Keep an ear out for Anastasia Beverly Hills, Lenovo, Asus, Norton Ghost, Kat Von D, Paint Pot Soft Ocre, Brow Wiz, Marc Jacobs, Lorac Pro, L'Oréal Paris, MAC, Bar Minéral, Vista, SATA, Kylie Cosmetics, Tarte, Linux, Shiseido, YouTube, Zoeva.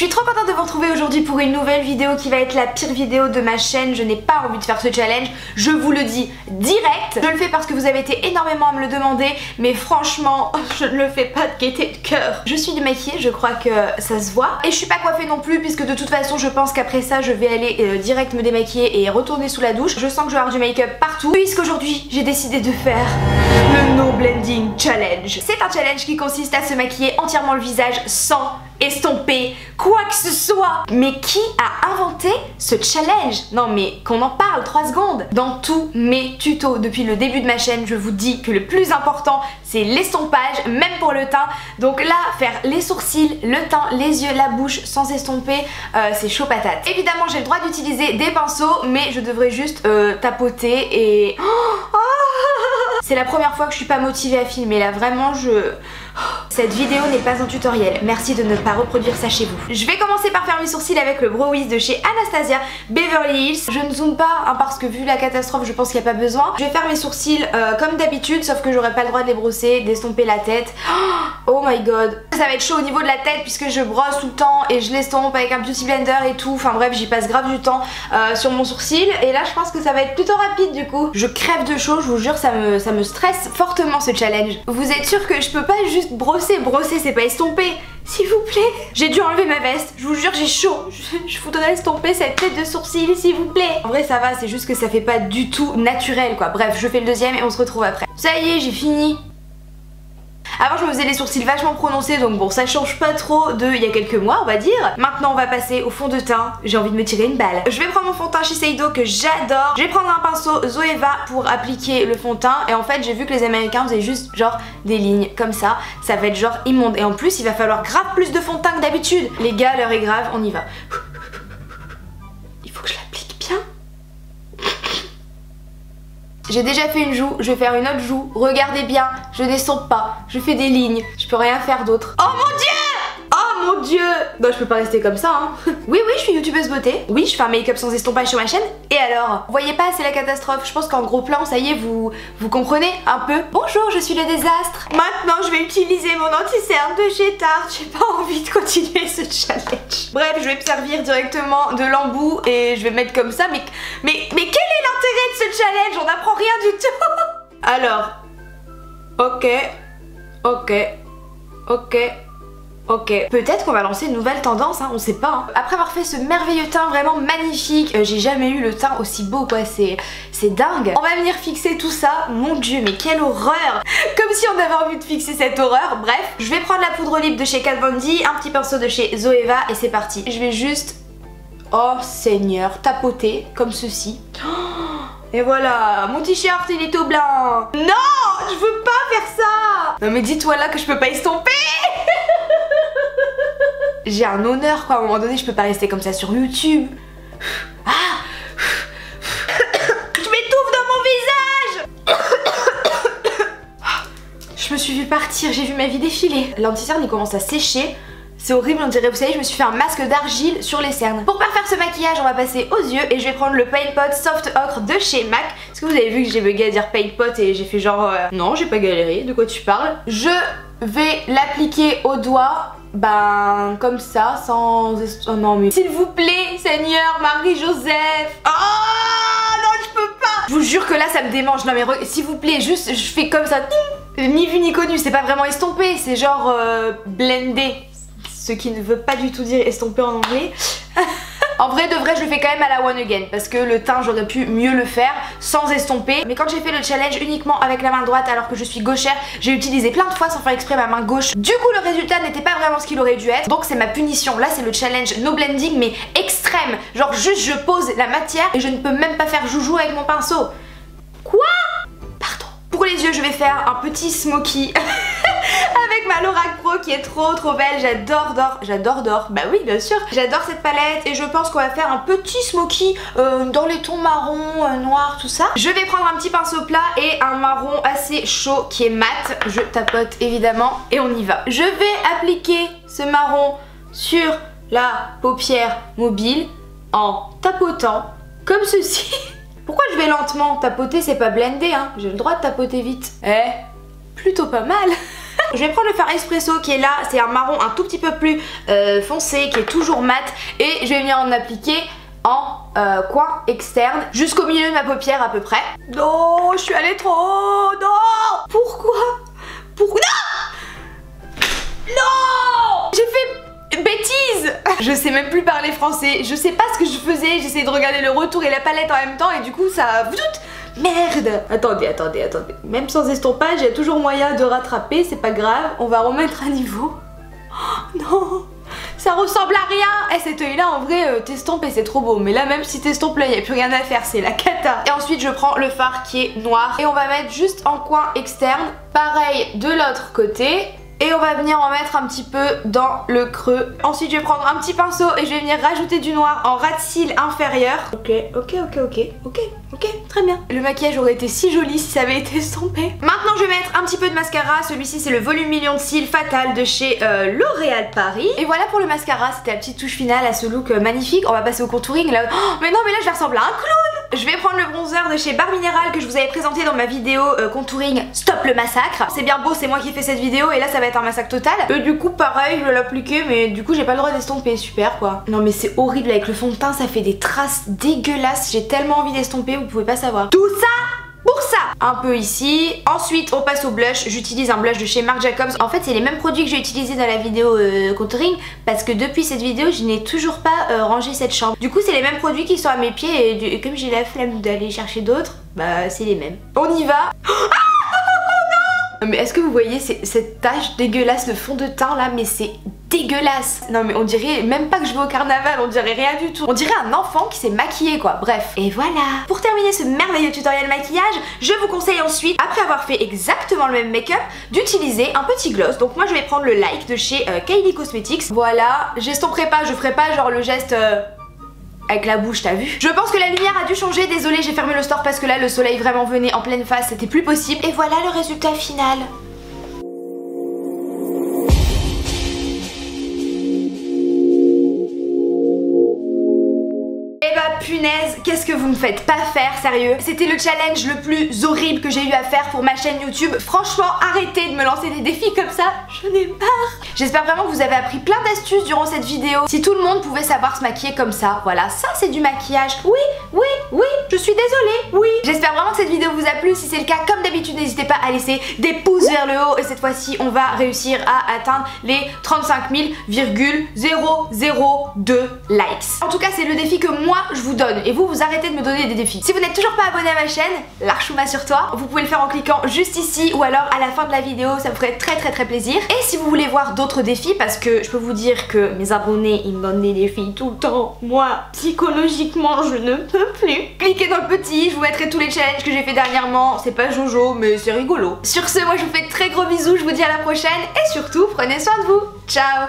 Je suis trop contente de vous retrouver aujourd'hui pour une nouvelle vidéo qui va être la pire vidéo de ma chaîne. Je n'ai pas envie de faire ce challenge, je vous le dis direct. Je le fais parce que vous avez été énormément à me le demander, mais franchement, je ne le fais pas de gaieté de cœur. Je suis démaquillée, je crois que ça se voit. Et je suis pas coiffée non plus puisque de toute façon, je pense qu'après ça, je vais aller direct me démaquiller et retourner sous la douche. Je sens que je vais avoir du make-up partout puisqu'aujourd'hui, j'ai décidé de faire le No Blending Challenge. C'est un challenge qui consiste à se maquiller entièrement le visage sans estomper quoi que ce soit. Mais qui a inventé ce challenge? Non mais qu'on en parle 3 secondes. Dans tous mes tutos depuis le début de ma chaîne, je vous dis que le plus important c'est l'estompage, même pour le teint. Donc là, faire les sourcils, le teint, les yeux, la bouche sans estomper, c'est chaud patate. Évidemment j'ai le droit d'utiliser des pinceaux, mais je devrais juste tapoter et... C'est la première fois que je suis pas motivée à filmer, là vraiment je... Cette vidéo n'est pas un tutoriel, merci de ne pas reproduire ça chez vous. Je vais commencer par faire mes sourcils avec le Brow Wiz de chez Anastasia Beverly Hills. Je ne zoome pas hein, parce que vu la catastrophe je pense qu'il n'y a pas besoin. Je vais faire mes sourcils comme d'habitude, sauf que j'aurai pas le droit de les brosser, d'estomper la tête. Oh my god, ça va être chaud au niveau de la tête puisque je brosse tout le temps et je l'estompe avec un beauty blender et tout. Enfin bref, j'y passe grave du temps sur mon sourcil et là je pense que ça va être plutôt rapide du coup. Je crève de chaud, je vous jure, ça me stresse fortement ce challenge. Vous êtes sûr que je peux pas juste brosser, c'est pas estomper, s'il vous plaît. J'ai dû enlever ma veste, je vous jure j'ai chaud. Je voudrais estomper cette tête de sourcil s'il vous plaît. En vrai ça va, c'est juste que ça fait pas du tout naturel quoi. Bref, je fais le deuxième et on se retrouve après. Ça y est, j'ai fini. Avant je me faisais les sourcils vachement prononcés, donc bon ça change pas trop de il y a quelques mois on va dire. Maintenant on va passer au fond de teint, j'ai envie de me tirer une balle. Je vais prendre mon fond de teint Shiseido que j'adore. Je vais prendre un pinceau Zoeva pour appliquer le fond de teint. Et en fait j'ai vu que les Américains faisaient juste genre des lignes comme ça. Ça va être genre immonde. Et en plus il va falloir grave plus de fond de teint que d'habitude. Les gars, l'heure est grave, on y va. Il faut que je l'applique bien. J'ai déjà fait une joue, je vais faire une autre joue. Regardez bien, je n'estompe pas, je fais des lignes, je peux rien faire d'autre. Oh mon dieu! Oh mon dieu! Non, je peux pas rester comme ça, hein. Oui, je suis youtubeuse beauté. Oui, je fais un make-up sans estompage sur ma chaîne. Et alors? Vous voyez pas, c'est la catastrophe. Je pense qu'en gros plan, ça y est, vous comprenez un peu. Bonjour, je suis le désastre. Maintenant, je vais utiliser mon anti-cerne de chez Tarte. J'ai pas envie de continuer ce challenge. Bref, je vais me servir directement de l'embout et je vais mettre comme ça. Mais quel est de ce challenge, on n'apprend rien du tout. Alors, ok. Peut-être qu'on va lancer une nouvelle tendance, hein, on sait pas. Hein. Après avoir fait ce merveilleux teint vraiment magnifique, j'ai jamais eu le teint aussi beau quoi, c'est dingue. On va venir fixer tout ça, mon dieu mais quelle horreur. Comme si on avait envie de fixer cette horreur, bref. Je vais prendre la poudre lip de chez Kat Von D, un petit pinceau de chez Zoeva et c'est parti. Je vais juste, oh seigneur, tapoter comme ceci. Et voilà, mon t-shirt il est tout blanc. Non, je veux pas faire ça. Non mais dis-toi là que je peux pas estomper. J'ai un honneur quoi, à un moment donné je peux pas rester comme ça sur YouTube. Ah, je m'étouffe dans mon visage. Je me suis vue partir, j'ai vu ma vie défiler. L'anti-cerne il commence à sécher. C'est horrible, on dirait, vous savez, je me suis fait un masque d'argile sur les cernes. Pour parfaire ce maquillage, on va passer aux yeux et je vais prendre le Paint Pot Soft Ocre de chez MAC. Est-ce que vous avez vu que j'ai bugué à dire Paint Pot et j'ai fait genre... Non, j'ai pas galéré, de quoi tu parles? Je vais l'appliquer au doigt, ben comme ça, sans... Oh non mais... S'il vous plaît, Seigneur, Marie-Joseph. Oh non, je peux pas. Je vous jure que là, ça me démange. Non mais s'il vous plaît, juste, je fais comme ça. Ni vu ni connu, c'est pas vraiment estompé, c'est genre blendé. Ce qui ne veut pas du tout dire estomper en anglais. En vrai de vrai je le fais quand même à la one again parce que le teint j'aurais pu mieux le faire sans estomper. Mais quand j'ai fait le challenge uniquement avec la main droite alors que je suis gauchère, j'ai utilisé plein de fois sans faire exprès ma main gauche. Du coup le résultat n'était pas vraiment ce qu'il aurait dû être. Donc c'est ma punition. Là c'est le challenge no blending mais extrême. Genre juste je pose la matière et je ne peux même pas faire joujou avec mon pinceau. Quoi? Pardon. Pour les yeux je vais faire un petit smoky. Avec ma Lorac Pro qui est trop belle, j'adore, bah oui bien sûr, j'adore cette palette et je pense qu'on va faire un petit smoky dans les tons marron, noir, tout ça. Je vais prendre un petit pinceau plat et un marron assez chaud qui est mat, je tapote évidemment et on y va. Je vais appliquer ce marron sur la paupière mobile en tapotant comme ceci. Pourquoi je vais lentement tapoter, c'est pas blendé hein, j'ai le droit de tapoter vite. Eh, plutôt pas mal. Je vais prendre le fard espresso qui est là, c'est un marron un tout petit peu plus foncé, qui est toujours mat, et je vais venir en appliquer en coin externe jusqu'au milieu de ma paupière à peu près. Non, je suis allée trop. Non. Pourquoi non. Non. J'ai fait... bêtise. Je sais même plus parler français, je sais pas ce que je faisais, j'essayais de regarder le retour et la palette en même temps et du coup ça... Merde. Attendez, même sans estompage, il y a toujours moyen de rattraper, c'est pas grave, on va remettre à niveau. Oh, non, ça ressemble à rien. Et cet œil là en vrai, t'estompes et c'est trop beau. Mais là même si t'estompes là, il n'y a plus rien à faire, c'est la cata. Et ensuite je prends le fard qui est noir et on va mettre juste en coin externe, pareil de l'autre côté. Et on va venir en mettre un petit peu dans le creux. Ensuite je vais prendre un petit pinceau et je vais venir rajouter du noir en ras de cils inférieur. Ok, très bien. Le maquillage aurait été si joli si ça avait été estompé. Maintenant je vais mettre un petit peu de mascara. Celui-ci c'est le volume million de cils fatal de chez L'Oréal Paris. Et voilà pour le mascara, c'était la petite touche finale à ce look magnifique. On va passer au contouring là. Oh, mais non mais là je ressemble à un clown. Je vais prendre le bronzer de chez Bar Minéral que je vous avais présenté dans ma vidéo contouring Stop le massacre. C'est bien beau, c'est moi qui fais cette vidéo et là ça va être un massacre total. Et du coup pareil, je vais l'appliquer mais du coup j'ai pas le droit d'estomper, super quoi. Non mais c'est horrible, avec le fond de teint ça fait des traces dégueulasses. J'ai tellement envie d'estomper, vous pouvez pas savoir. Tout ça pour ça, un peu ici. Ensuite on passe au blush, j'utilise un blush de chez Marc Jacobs. En fait c'est les mêmes produits que j'ai utilisés dans la vidéo contouring, parce que depuis cette vidéo je n'ai toujours pas rangé cette chambre. Du coup c'est les mêmes produits qui sont à mes pieds et comme j'ai la flemme d'aller chercher d'autres, bah c'est les mêmes. On y va. Ah non, mais est-ce que vous voyez cette tache dégueulasse, le fond de teint là, mais c'est dégueulasse. Non mais on dirait même pas que je vais au carnaval, on dirait rien du tout. On dirait un enfant qui s'est maquillé quoi, bref. Et voilà. Pour terminer ce merveilleux tutoriel maquillage, je vous conseille ensuite, après avoir fait exactement le même make-up, d'utiliser un petit gloss. Donc moi je vais prendre le Like de chez Kylie Cosmetics. Voilà, j'estomperai pas, je ferai pas genre le geste... avec la bouche, t'as vu? Je pense que la lumière a dû changer, désolée j'ai fermé le store parce que là le soleil vraiment venait en pleine face, c'était plus possible. Et voilà le résultat final. Punaise, qu'est-ce que vous me faites pas faire, sérieux. C'était le challenge le plus horrible que j'ai eu à faire pour ma chaîne YouTube. Franchement, arrêtez de me lancer des défis comme ça, je n'ai pas. J'espère vraiment que vous avez appris plein d'astuces durant cette vidéo. Si tout le monde pouvait savoir se maquiller comme ça, voilà, ça c'est du maquillage. Oui, je suis désolée, oui. J'espère vraiment que cette vidéo vous a plu. Si c'est le cas, comme d'habitude, n'hésitez pas à laisser des pouces vers le haut. Et cette fois-ci, on va réussir à atteindre les 35 000,002 likes. En tout cas, c'est le défi que moi, je vous donne, et vous, vous arrêtez de me donner des défis. Si vous n'êtes toujours pas abonné à ma chaîne, l'archouma sur toi, vous pouvez le faire en cliquant juste ici ou alors à la fin de la vidéo, ça me ferait très plaisir. Et si vous voulez voir d'autres défis, parce que je peux vous dire que mes abonnés, ils me donnent des défis tout le temps, moi, psychologiquement, je ne peux plus. Cliquez dans le petit, je vous mettrai tous les challenges que j'ai fait dernièrement, c'est pas jojo, mais c'est rigolo. Sur ce, moi je vous fais de très gros bisous, je vous dis à la prochaine, et surtout, prenez soin de vous. Ciao.